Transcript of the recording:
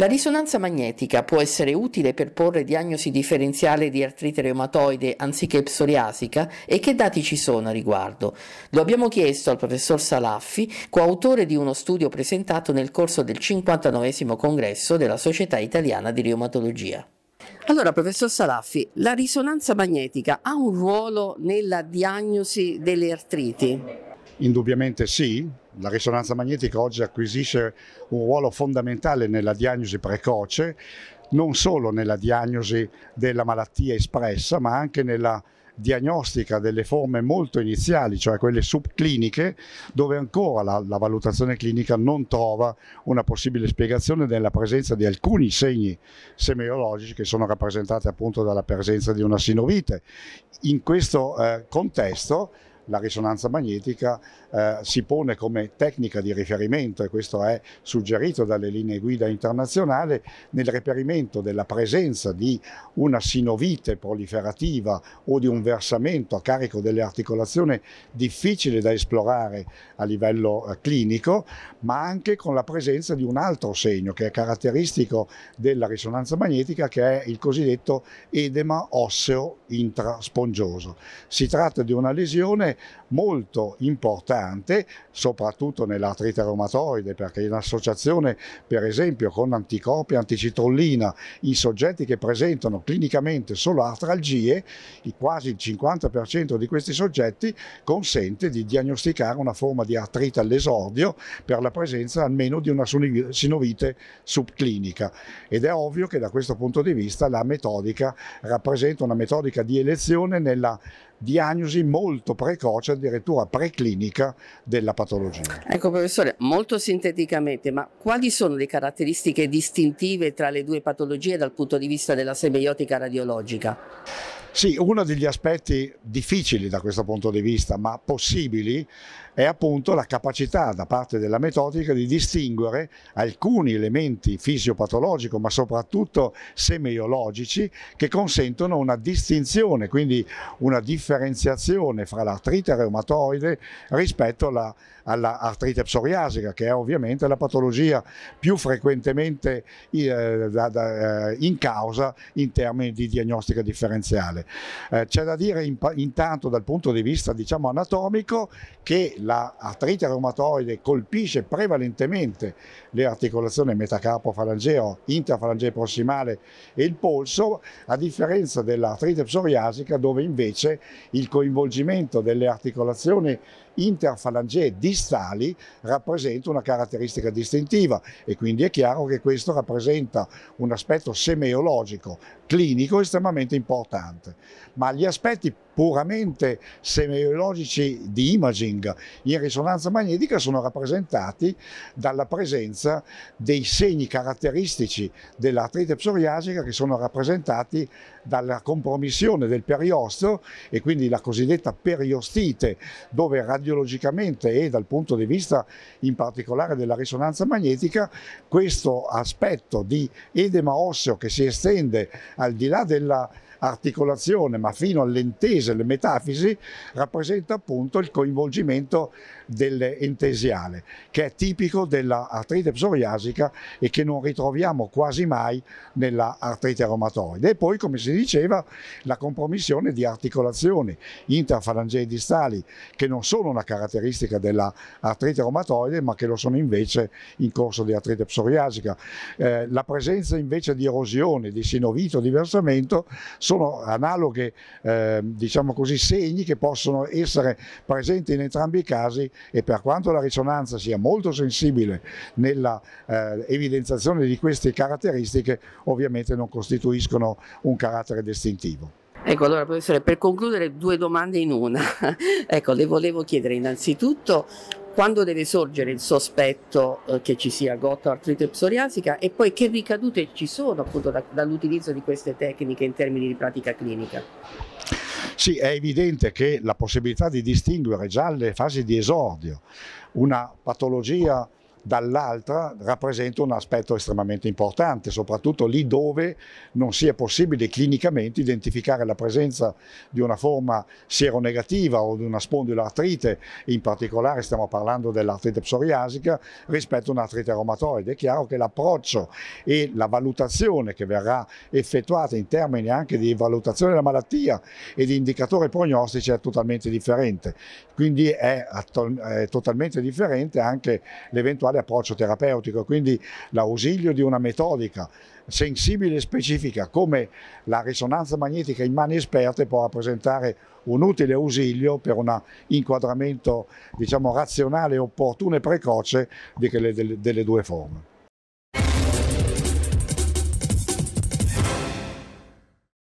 La risonanza magnetica può essere utile per porre diagnosi differenziale di artrite reumatoide anziché psoriasica, e che dati ci sono a riguardo? Lo abbiamo chiesto al professor Salaffi, coautore di uno studio presentato nel corso del 59° congresso della Società Italiana di Reumatologia. Allora, professor Salaffi, la risonanza magnetica ha un ruolo nella diagnosi delle artriti? Indubbiamente sì, la risonanza magnetica oggi acquisisce un ruolo fondamentale nella diagnosi precoce, non solo nella diagnosi della malattia espressa, ma anche nella diagnostica delle forme molto iniziali, cioè quelle subcliniche, dove ancora la valutazione clinica non trova una possibile spiegazione della presenza di alcuni segni semiologici che sono rappresentati appunto dalla presenza di una sinovite. In questo contesto la risonanza magnetica si pone come tecnica di riferimento, e questo è suggerito dalle linee guida internazionali, nel reperimento della presenza di una sinovite proliferativa o di un versamento a carico delle articolazioni difficile da esplorare a livello clinico, ma anche con la presenza di un altro segno che è caratteristico della risonanza magnetica, che è il cosiddetto edema osseo intraspongioso. Si tratta di una lesione molto importante, soprattutto nell'artrite reumatoide, perché in associazione per esempio con anticorpi e anticitrollina in soggetti che presentano clinicamente solo artralgie, quasi il 50% di questi soggetti, consente di diagnosticare una forma di artrite all'esordio per la presenza almeno di una sinovite subclinica, ed è ovvio che da questo punto di vista la metodica rappresenta una metodica di elezione nella diagnosi molto precoce, addirittura preclinica, della patologia. Ecco professore, molto sinteticamente, ma quali sono le caratteristiche distintive tra le due patologie dal punto di vista della semeiotica radiologica? Sì, uno degli aspetti difficili da questo punto di vista, ma possibili, è appunto la capacità da parte della metodica di distinguere alcuni elementi fisiopatologico, ma soprattutto semeiologici, che consentono una distinzione, quindi una differenziazione fra l'artrite reumatoide rispetto all'artrite psoriasica, che è ovviamente la patologia più frequentemente in causa in termini di diagnostica differenziale. C'è da dire intanto dal punto di vista, diciamo, anatomico, che l'artrite reumatoide colpisce prevalentemente le articolazioni metacarpofalangeo, interfalangeo prossimale e il polso, a differenza dell'artrite psoriasica, dove invece il coinvolgimento delle articolazioni interfalangee distali rappresenta una caratteristica distintiva, e quindi è chiaro che questo rappresenta un aspetto semeiologico clinico estremamente importante. Ma gli aspetti puramente semeiologici di imaging in risonanza magnetica sono rappresentati dalla presenza dei segni caratteristici dell'artrite psoriasica, che sono rappresentati dalla compromissione del periosteo, e quindi la cosiddetta periostite, dove radiologicamente e dal punto di vista in particolare della risonanza magnetica questo aspetto di edema osseo, che si estende al di là dell'articolazione ma fino all'entese, le metafisi, rappresenta appunto il coinvolgimento dell'entesiale, che è tipico dell'artrite psoriasica e che non ritroviamo quasi mai nell'artrite reumatoide. E poi, come si diceva, la compromissione di articolazioni interfalangee distali, che non sono una caratteristica dell'artrite reumatoide, ma che lo sono invece in corso di artrite psoriasica. La presenza invece di erosione, di sinovite o di versamento sono analoghe, diciamo così, segni che possono essere presenti in entrambi i casi, e per quanto la risonanza sia molto sensibile nella evidenziazione di queste caratteristiche, ovviamente non costituiscono un carattere distintivo. Ecco, allora professore, per concludere, due domande in una. Ecco, le volevo chiedere innanzitutto quando deve sorgere il sospetto che ci sia gottoartrite psoriasica, e poi che ricadute ci sono appunto dall'utilizzo di queste tecniche in termini di pratica clinica. Sì, è evidente che la possibilità di distinguere già alle fasi di esordio una patologia dall'altra rappresenta un aspetto estremamente importante, soprattutto lì dove non sia possibile clinicamente identificare la presenza di una forma sieronegativa o di una spondiloartrite, in particolare stiamo parlando dell'artrite psoriasica rispetto a un'artrite reumatoide. È chiaro che l'approccio e la valutazione che verrà effettuata in termini anche di valutazione della malattia e di indicatori prognostici è totalmente differente, quindi è totalmente differente anche l'eventuale approccio terapeutico, quindi l'ausilio di una metodica sensibile e specifica come la risonanza magnetica in mani esperte può rappresentare un utile ausilio per un inquadramento, diciamo, razionale, opportuno e precoce delle due forme.